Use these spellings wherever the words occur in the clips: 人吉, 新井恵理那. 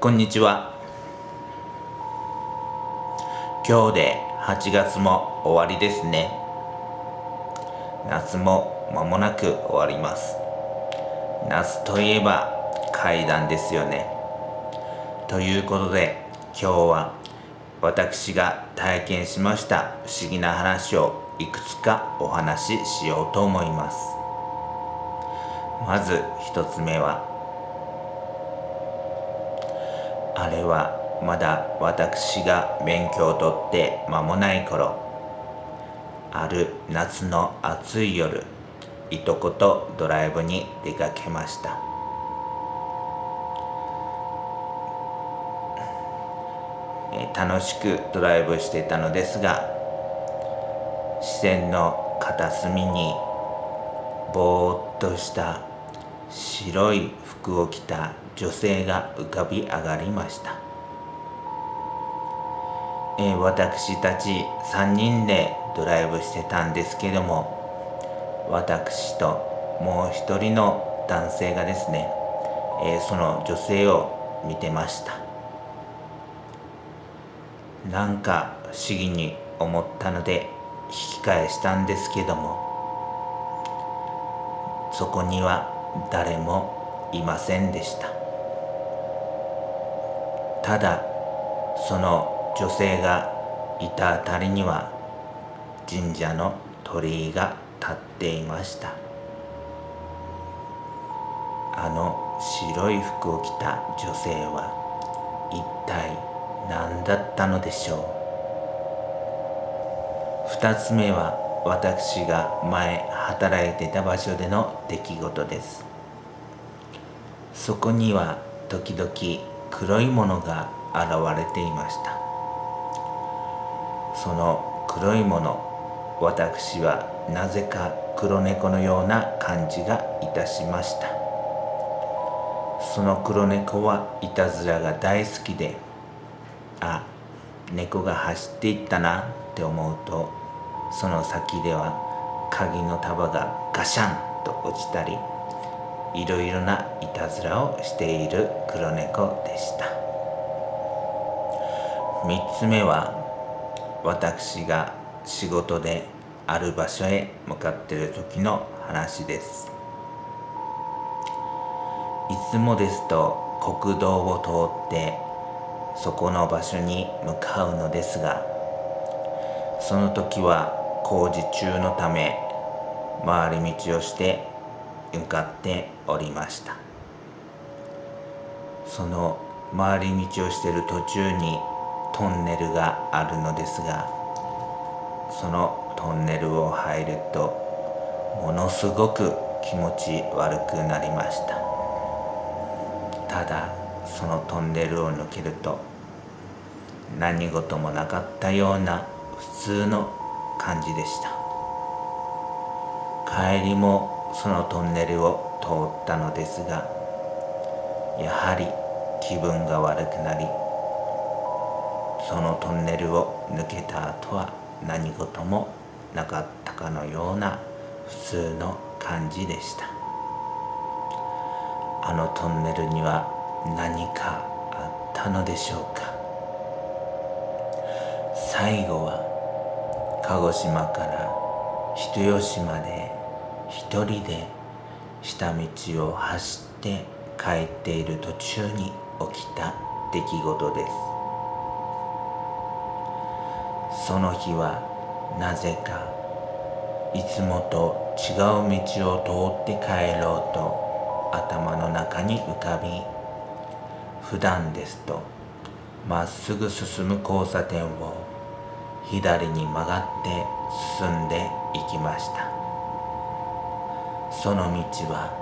こんにちは。今日で8月も終わりですね。夏も間もなく終わります。夏といえば怪談ですよね。ということで今日は私が体験しました不思議な話をいくつかお話ししようと思います。まず一つ目は、あれはまだ私が免許を取って間もない頃、ある夏の暑い夜、いとことドライブに出かけました。楽しくドライブしてたのですが、視線の片隅にぼーっとした白い服を着た女性が浮かび上がりました。私たち3人でドライブしてたんですけども、私ともう一人の男性がですね、その女性を見てました。なんか不思議に思ったので引き返したんですけども、そこには誰もいませんでした。ただその女性がいたあたりには神社の鳥居が立っていました。あの白い服を着た女性は一体何だったのでしょう。二つ目は私が前働いてた場所での出来事です。そこには時々黒いものが現れていました。その黒いもの、私はなぜか黒猫のような感じがいたしました。その黒猫はいたずらが大好きで、あ、猫が走っていったなって思うと、その先では鍵の束がガシャンと落ちたり、いろいろないたずらをしている黒猫でした。3つ目は、私が仕事である場所へ向かっている時の話です。いつもですと国道を通ってそこの場所に向かうのですが、その時は工事中のため回り道をして向かっておりました。その回り道をしている途中にトンネルがあるのですが、そのトンネルを入るとものすごく気持ち悪くなりました。ただそのトンネルを抜けると何事もなかったような普通の感じでした。帰りもそのトンネルを通ったのですが、やはり気分が悪くなり、そのトンネルを抜けた後は何事もなかったかのような普通の感じでした。あのトンネルには何かあったのでしょうか。最後は鹿児島から人吉まで一人で下道を走って帰っている途中に起きた出来事です。その日はなぜかいつもと違う道を通って帰ろうと頭の中に浮かび、普段ですとまっすぐ進む交差点を左に曲がって進んでいきました。その道は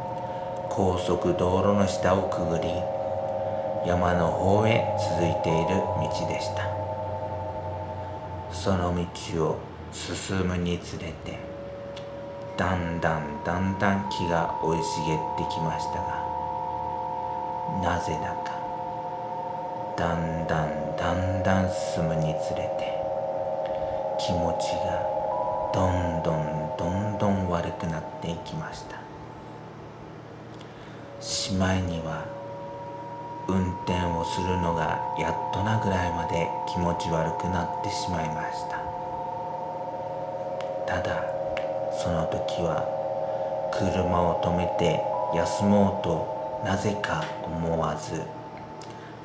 高速道路の下をくぐり、山の方へ続いている道でした。その道を進むにつれて、だんだんだんだん木が生い茂ってきましたが、なぜだかだんだんだんだん進むにつれて気持ちがどんどんどんどん悪くなっていきました。しまいには運転をするのがやっとなぐらいまで気持ち悪くなってしまいました。ただその時は車を止めて休もうとなぜか思わず、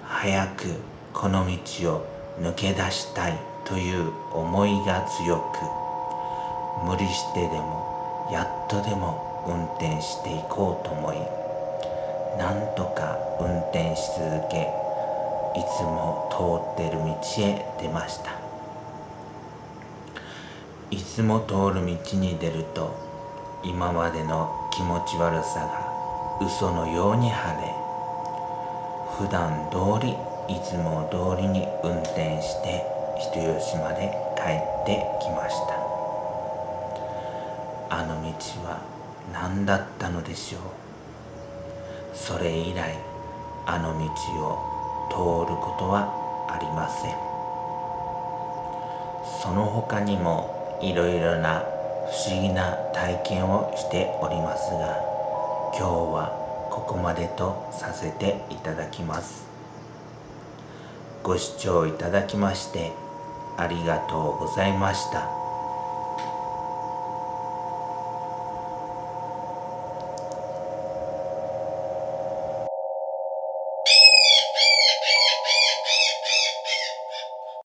早くこの道を抜け出したいという思いが強く、無理してでもやっとでも運転していこうと思い、なんとか運転し続け、いつも通ってる道へ出ました。いつも通る道に出ると、今までの気持ち悪さが嘘のように晴れ、普段通りいつも通りに運転して人吉まで帰ってきました。あの道は何だったのでしょう。それ以来あの道を通ることはありません。その他にもいろいろな不思議な体験をしておりますが、今日はここまでとさせていただきます。ご視聴いただきましてありがとうございました。